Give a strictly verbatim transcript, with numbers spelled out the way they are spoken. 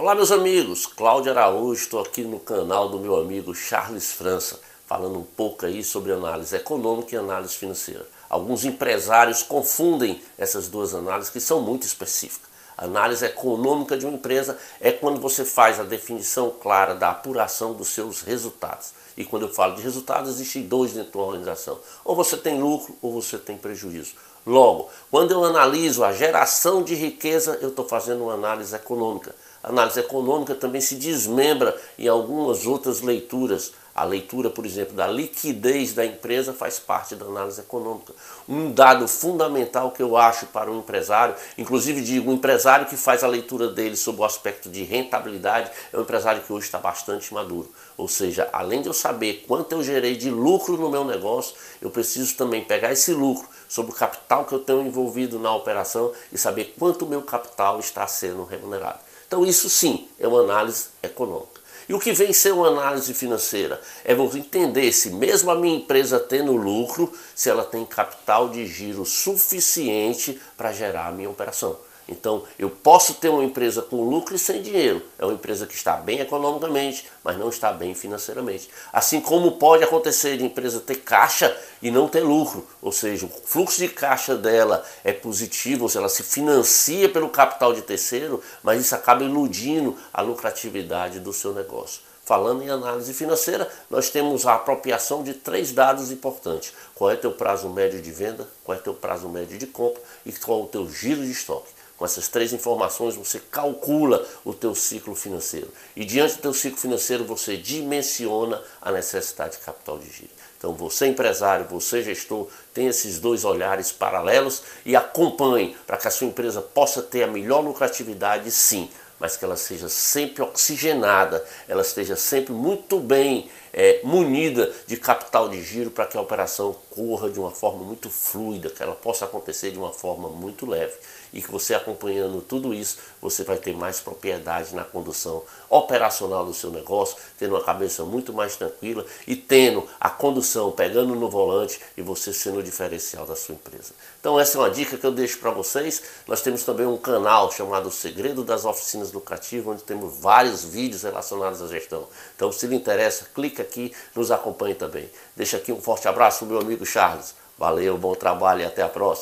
Olá meus amigos, Cláudio Araújo, estou aqui no canal do meu amigo Charles França, falando um pouco aí sobre análise econômica e análise financeira. Alguns empresários confundem essas duas análises que são muito específicas. A análise econômica de uma empresa é quando você faz a definição clara da apuração dos seus resultados. E quando eu falo de resultados, existem dois dentro de uma organização. Ou você tem lucro ou você tem prejuízo. Logo, quando eu analiso a geração de riqueza, eu estou fazendo uma análise econômica. A análise econômica também se desmembra em algumas outras leituras. A leitura, por exemplo, da liquidez da empresa faz parte da análise econômica. Um dado fundamental que eu acho para um empresário, inclusive digo, um empresário que faz a leitura dele sob o aspecto de rentabilidade, é um empresário que hoje está bastante maduro. Ou seja, além de eu saber quanto eu gerei de lucro no meu negócio, eu preciso também pegar esse lucro sobre o capital que eu tenho envolvido na operação e saber quanto o meu capital está sendo remunerado. Então isso sim é uma análise econômica. E o que vem ser uma análise financeira? É você entender se mesmo a minha empresa tendo lucro, se ela tem capital de giro suficiente para gerar a minha operação. Então eu posso ter uma empresa com lucro e sem dinheiro. É uma empresa que está bem economicamente, mas não está bem financeiramente. Assim como pode acontecer de empresa ter caixa e não ter lucro. Ou seja, o fluxo de caixa dela é positivo, ou seja, ela se financia pelo capital de terceiro, mas isso acaba iludindo a lucratividade do seu negócio. Falando em análise financeira, nós temos a apropriação de três dados importantes. Qual é o teu prazo médio de venda, qual é o teu prazo médio de compra e qual é o teu giro de estoque. Com essas três informações você calcula o teu ciclo financeiro. E diante do teu ciclo financeiro você dimensiona a necessidade de capital de giro. Então você empresário, você gestor, tem esses dois olhares paralelos e acompanhe para que a sua empresa possa ter a melhor lucratividade sim, mas que ela seja sempre oxigenada, ela esteja sempre muito bem é, munida de capital de giro para que a operação corra de uma forma muito fluida, que ela possa acontecer de uma forma muito leve. E que você acompanhando tudo isso, você vai ter mais propriedade na condução operacional do seu negócio, tendo uma cabeça muito mais tranquila e tendo a condução, pegando no volante e você sendo o diferencial da sua empresa. Então essa é uma dica que eu deixo para vocês. Nós temos também um canal chamado Segredo das Oficinas Lucrativas, onde temos vários vídeos relacionados à gestão. Então, se lhe interessa, clica aqui, nos acompanhe também. Deixa aqui um forte abraço, meu amigo Charles. Valeu, bom trabalho e até a próxima.